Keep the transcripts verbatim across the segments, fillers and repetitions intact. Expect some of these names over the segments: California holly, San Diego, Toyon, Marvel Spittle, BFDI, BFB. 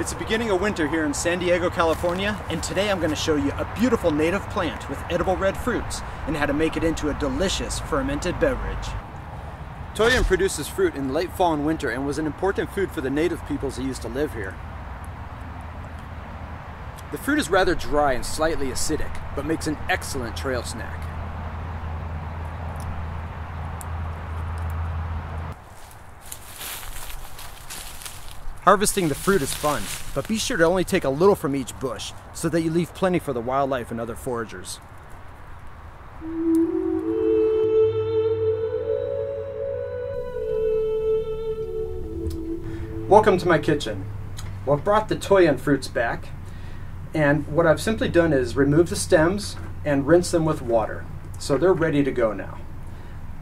It's the beginning of winter here in San Diego, California, and today I'm going to show you a beautiful native plant with edible red fruits and how to make it into a delicious fermented beverage. Toyon produces fruit in late fall and winter and was an important food for the native peoples that used to live here. The fruit is rather dry and slightly acidic, but makes an excellent trail snack. Harvesting the fruit is fun, but be sure to only take a little from each bush so that you leave plenty for the wildlife and other foragers. Welcome to my kitchen. Well, I've brought the Toyon fruits back, and what I've simply done is remove the stems and rinse them with water. So they're ready to go now.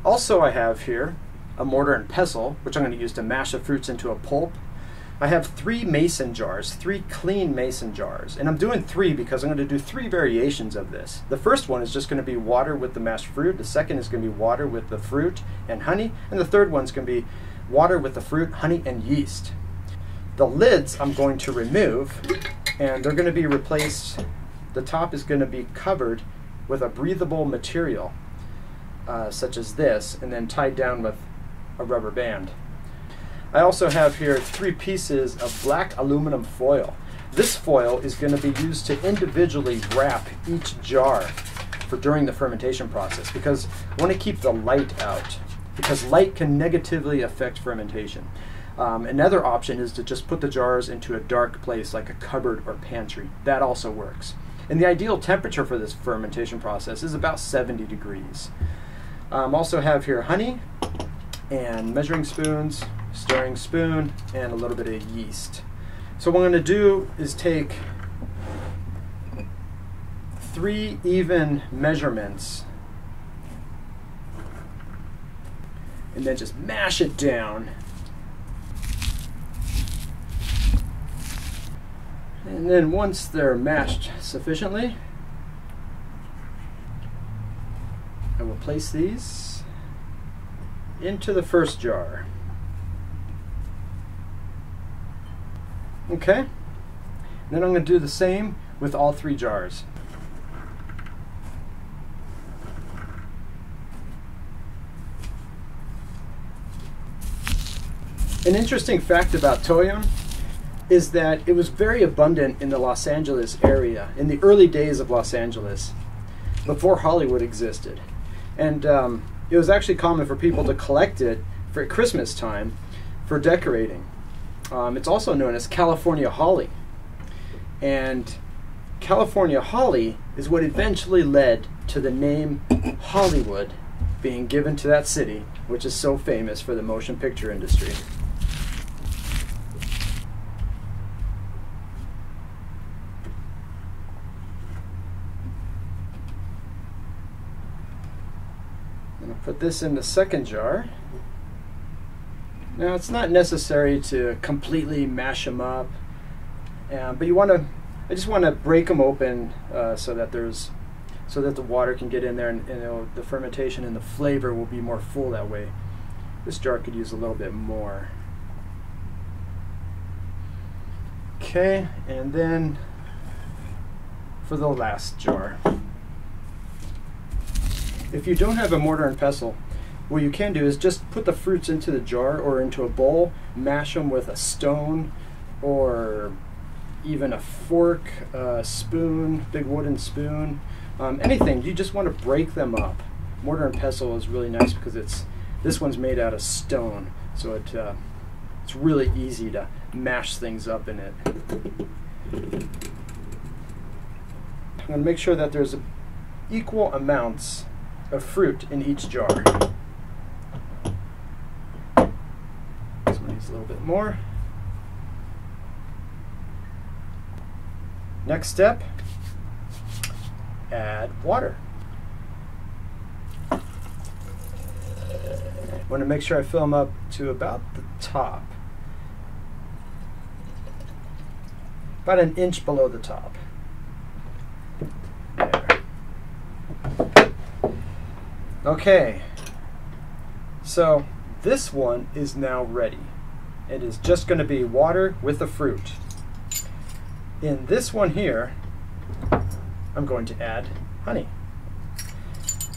Also, I have here a mortar and pestle, which I'm going to use to mash the fruits into a pulp. I have three mason jars, three clean mason jars, and I'm doing three because I'm going to do three variations of this. The first one is just going to be water with the mashed fruit, the second is going to be water with the fruit and honey, and the third one's going to be water with the fruit, honey, and yeast. The lids I'm going to remove, and they're going to be replaced, the top is going to be covered with a breathable material, uh, such as this, and then tied down with a rubber band. I also have here three pieces of black aluminum foil. This foil is going to be used to individually wrap each jar for during the fermentation process, because I want to keep the light out, because light can negatively affect fermentation. Um, another option is to just put the jars into a dark place like a cupboard or pantry. That also works. And the ideal temperature for this fermentation process is about seventy degrees. I um, also have here honey and measuring spoons, stirring spoon, and a little bit of yeast. So what I'm going to do is take three even measurements and then just mash it down. And then once they're mashed sufficiently, I will place these into the first jar. Okay, then I'm going to do the same with all three jars. An interesting fact about Toyon is that it was very abundant in the Los Angeles area, in the early days of Los Angeles, before Hollywood existed. And um, it was actually common for people to collect it for Christmas time for decorating. Um, it's also known as California holly, and California holly is what eventually led to the name Hollywood being given to that city, which is so famous for the motion picture industry. I'm going to put this in the second jar. Now, it's not necessary to completely mash them up, uh, but you want to. I just want to break them open uh, so that there's, so that the water can get in there, and, and it'll, the fermentation and the flavor will be more full that way. This jar could use a little bit more. Okay, and then for the last jar. If you don't have a mortar and pestle, what you can do is just put the fruits into the jar or into a bowl, mash them with a stone or even a fork, a spoon, big wooden spoon, um, anything. You just want to break them up. Mortar and pestle is really nice because it's this one's made out of stone, so it uh, it's really easy to mash things up in it. I'm going to make sure that there's equal amounts of fruit in each jar. A little bit more. Next step, add water. I want to make sure I fill them up to about the top. about an inch below the top. There. Okay, so this one is now ready. It is just going to be water with the fruit. In this one here, I'm going to add honey.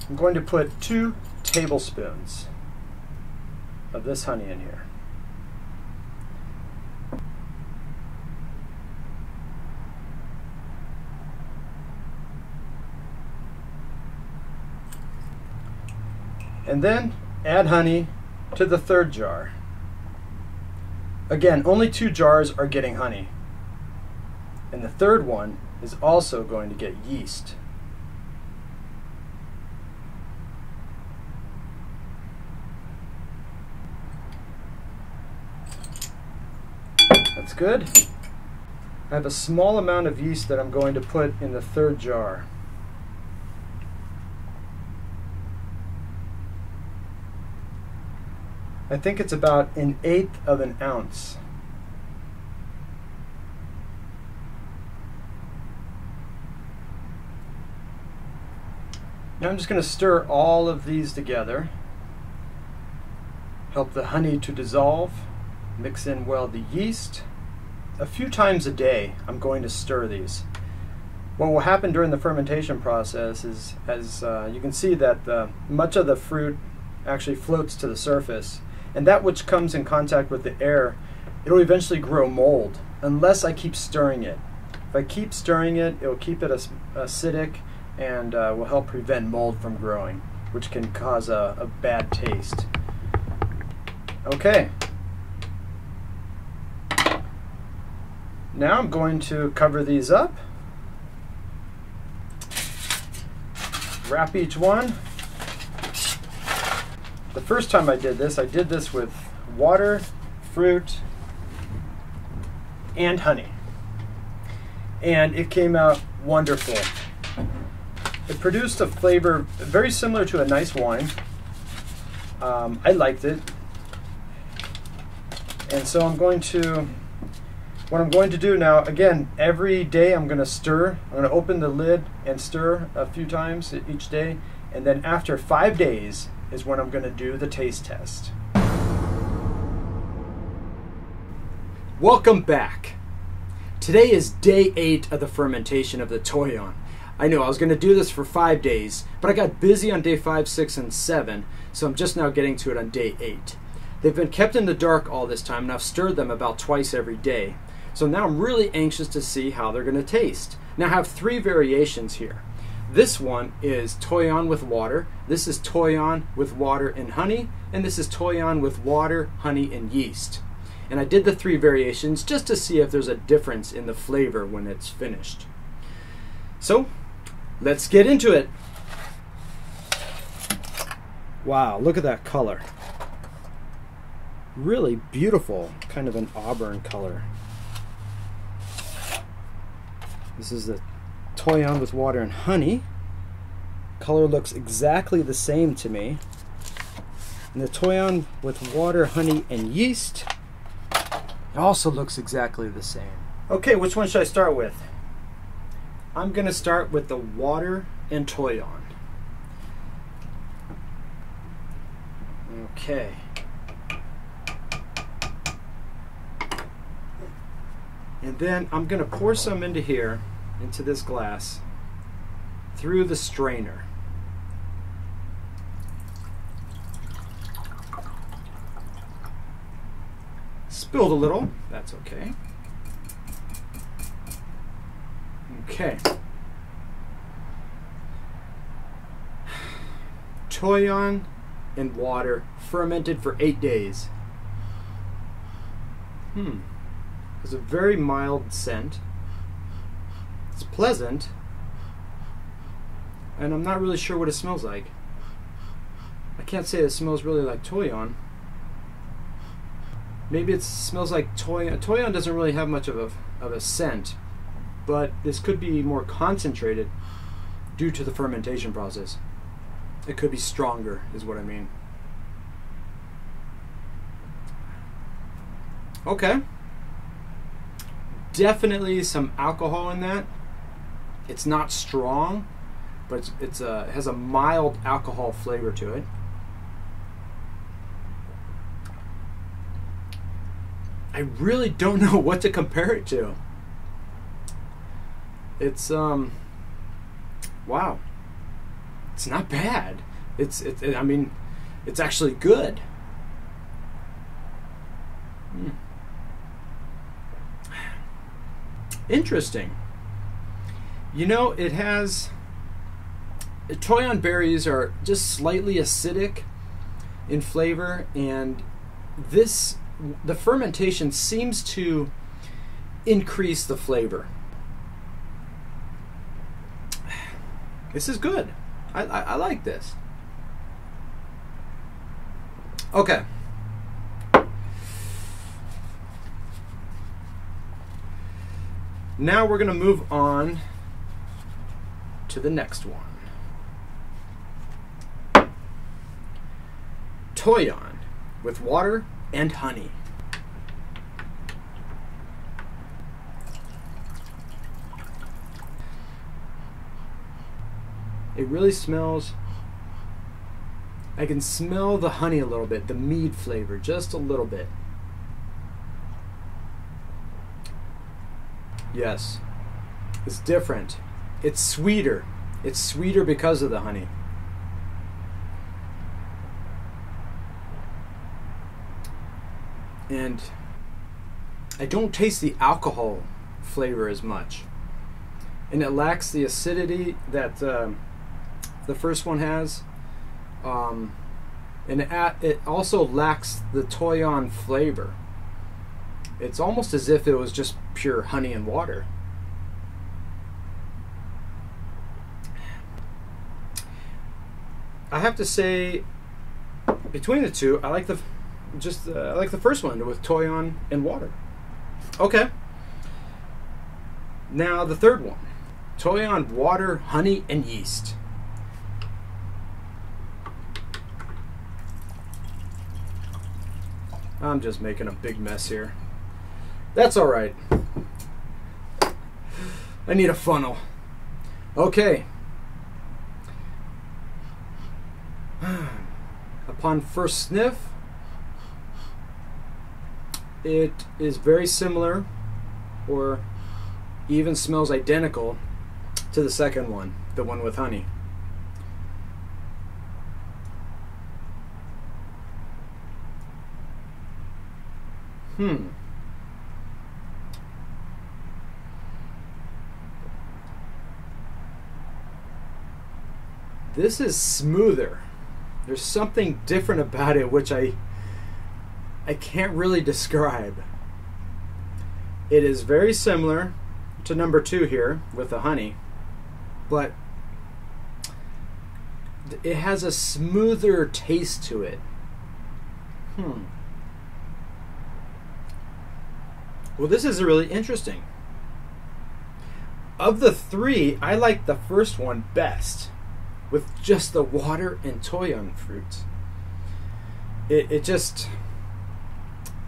I'm going to put two tablespoons of this honey in here. And then add honey to the third jar. Again, only two jars are getting honey. And the third one is also going to get yeast. That's good. I have a small amount of yeast that I'm going to put in the third jar. I think it's about an eighth of an ounce. Now I'm just going to stir all of these together, help the honey to dissolve, mix in well the yeast. A few times a day I'm going to stir these. What will happen during the fermentation process is, as uh, you can see, that the, much of the fruit actually floats to the surface. And that which comes in contact with the air, it'll eventually grow mold unless I keep stirring it. If I keep stirring it, it'll keep it acidic and uh, will help prevent mold from growing, which can cause a, a bad taste. Okay. Now I'm going to cover these up, wrap each one. The first time I did this, I did this with water, fruit, and honey. And it came out wonderful. It produced a flavor very similar to a nice wine. Um, I liked it. And so I'm going to, what I'm going to do now, again, every day I'm going to stir. I'm going to open the lid and stir a few times each day. And then after five days, is when I'm going to do the taste test. Welcome back. Today is day eight of the fermentation of the Toyon. I know I was going to do this for five days, but I got busy on day five, six, and seven, so I'm just now getting to it on day eight. They've been kept in the dark all this time, and I've stirred them about twice every day. So now I'm really anxious to see how they're going to taste. Now I have three variations here. This one is Toyon with water, this is Toyon with water and honey, and this is Toyon with water, honey, and yeast. And I did the three variations just to see if there's a difference in the flavor when it's finished. So, let's get into it. Wow, look at that color. Really beautiful, kind of an auburn color. This is the Toyon with water and honey. Color looks exactly the same to me. And the Toyon with water, honey, and yeast, it also looks exactly the same. Okay, which one should I start with? I'm going to start with the water and Toyon. Okay. And then I'm going to pour some into here, into this glass, through the strainer. Spilled a little, that's okay. Okay. Toyon and water, fermented for eight days. Hmm, it's a very mild scent. It's pleasant, and I'm not really sure what it smells like. I can't say it smells really like Toyon. Maybe it smells like Toyon. Toyon doesn't really have much of a, of a scent, but this could be more concentrated due to the fermentation process. It could be stronger, is what I mean. Okay. definitely some alcohol in that. It's not strong, but it's, it's a, it has a mild alcohol flavor to it. I really don't know what to compare it to. It's um wow. It's not bad. It's it, it I mean, it's actually good. Hmm. Interesting. You know, it has Toyon berries are just slightly acidic in flavor, and this the fermentation seems to increase the flavor. This is good. I, I, I like this. Okay. Now we're going to move on to the next one. Toyon with water and honey. It really smells, I can smell the honey a little bit, the mead flavor, just a little bit. Yes, it's different. It's sweeter. It's sweeter because of the honey. And I don't taste the alcohol flavor as much. And it lacks the acidity that uh, the first one has. Um, and it, it also lacks the Toyon flavor. It's almost as if it was just pure honey and water. I have to say, between the two, I like the just uh, I like the first one with Toyon and water. Okay. Now the third one, Toyon water, honey, and yeast. I'm just making a big mess here. That's all right. I need a funnel. Okay. Upon first sniff, it is very similar, or even smells identical to the second one, the one with honey. Hmm. This is smoother. There's something different about it which I I can't really describe. It is very similar to number two here with the honey, but it has a smoother taste to it. Hmm. Well, this is really interesting. Of the three, I like the first one best, with just the water and Toyon fruit. It, it just,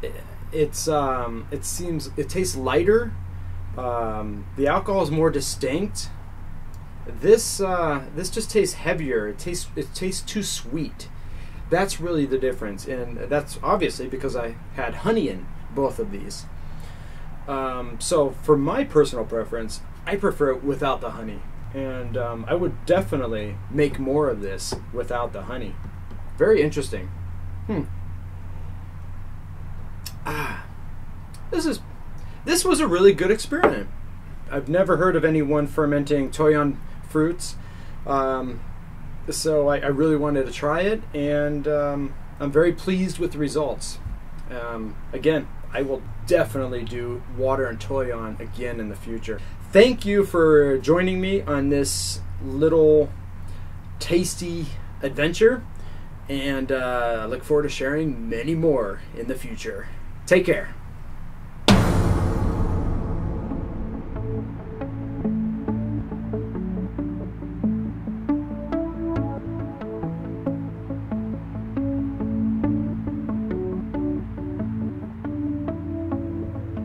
it, it's um, it seems it tastes lighter. Um, the alcohol is more distinct. This uh, this just tastes heavier. It tastes it tastes too sweet. That's really the difference, and that's obviously because I had honey in both of these. Um, so for my personal preference, I prefer it without the honey, and um, I would definitely make more of this without the honey. Very interesting. Hmm. Ah, this is this was a really good experiment. I've never heard of anyone fermenting Toyon fruits, um, so I, I really wanted to try it, and um, I'm very pleased with the results. Um, again, I will definitely do water and Toyon again in the future. Thank you for joining me on this little tasty adventure, and uh, I look forward to sharing many more in the future. Take care.